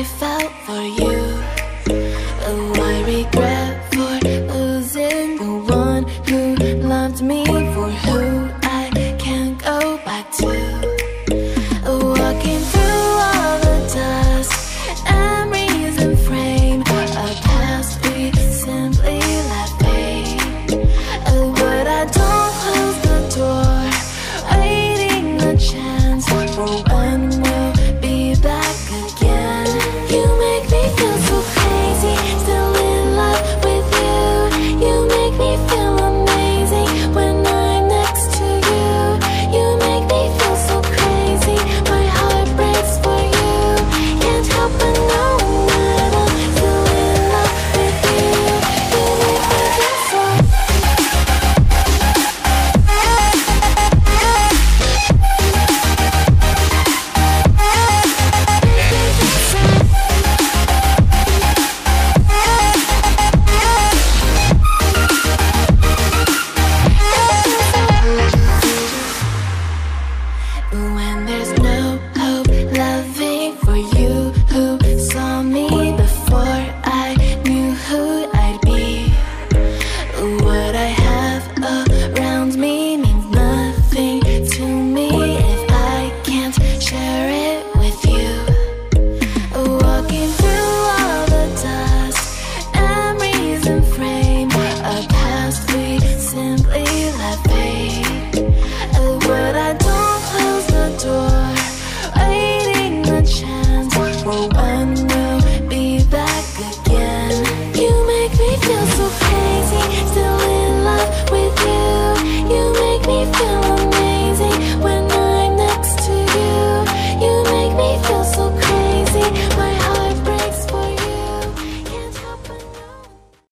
I felt for you.